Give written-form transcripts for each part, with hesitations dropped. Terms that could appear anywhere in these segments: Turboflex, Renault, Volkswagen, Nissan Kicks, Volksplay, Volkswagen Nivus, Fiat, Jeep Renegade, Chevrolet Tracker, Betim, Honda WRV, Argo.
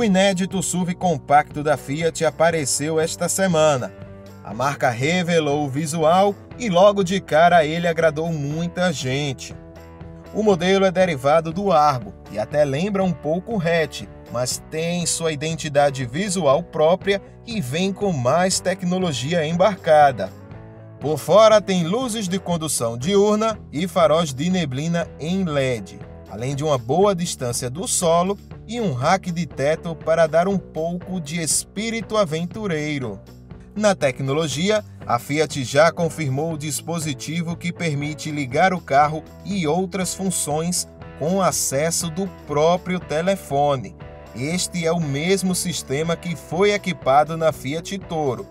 O inédito SUV compacto da Fiat apareceu esta semana. A marca revelou o visual e logo de cara ele agradou muita gente. O modelo é derivado do Argo e até lembra um pouco o hatch, mas tem sua identidade visual própria e vem com mais tecnologia embarcada. Por fora tem luzes de condução diurna e faróis de neblina em LED, além de uma boa distância do solo e um rack de teto para dar um pouco de espírito aventureiro. Na tecnologia, a Fiat já confirmou o dispositivo que permite ligar o carro e outras funções com acesso do próprio telefone. Este é o mesmo sistema que foi equipado na Fiat Toro.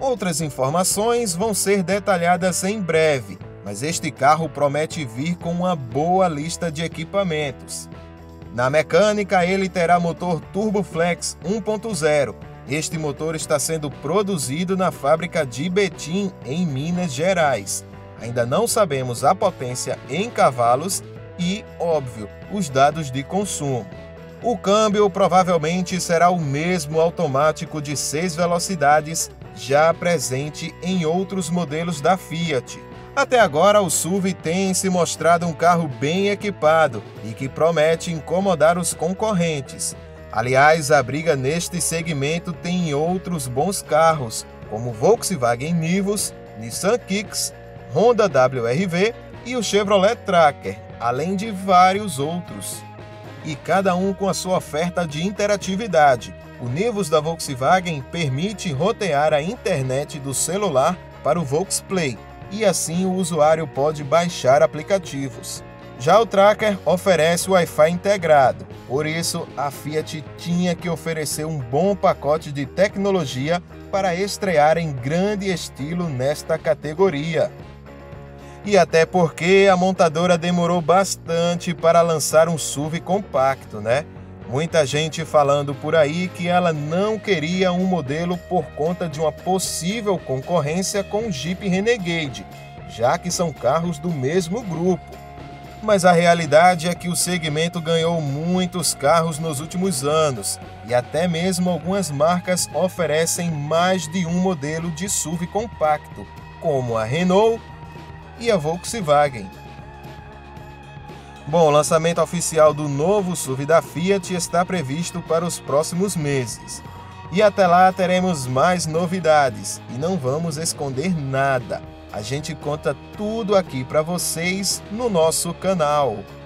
Outras informações vão ser detalhadas em breve, mas este carro promete vir com uma boa lista de equipamentos. Na mecânica, ele terá motor Turboflex 1.0. Este motor está sendo produzido na fábrica de Betim, em Minas Gerais. Ainda não sabemos a potência em cavalos e, óbvio, os dados de consumo. O câmbio provavelmente será o mesmo automático de 6 velocidades, já presente em outros modelos da Fiat. Até agora, o SUV tem se mostrado um carro bem equipado e que promete incomodar os concorrentes. Aliás, a briga neste segmento tem outros bons carros, como Volkswagen Nivus, Nissan Kicks, Honda WRV e o Chevrolet Tracker, além de vários outros. E cada um com a sua oferta de interatividade. O Nivus da Volkswagen permite rotear a internet do celular para o Volksplay, e assim o usuário pode baixar aplicativos. Já o Tracker oferece o Wi-Fi integrado, por isso a Fiat tinha que oferecer um bom pacote de tecnologia para estrear em grande estilo nesta categoria. E até porque a montadora demorou bastante para lançar um SUV compacto, né? Muita gente falando por aí que ela não queria um modelo por conta de uma possível concorrência com o Jeep Renegade, já que são carros do mesmo grupo. Mas a realidade é que o segmento ganhou muitos carros nos últimos anos, e até mesmo algumas marcas oferecem mais de um modelo de SUV compacto, como a Renault e a Volkswagen. Bom, o lançamento oficial do novo SUV da Fiat está previsto para os próximos meses. E até lá teremos mais novidades e não vamos esconder nada. A gente conta tudo aqui para vocês no nosso canal.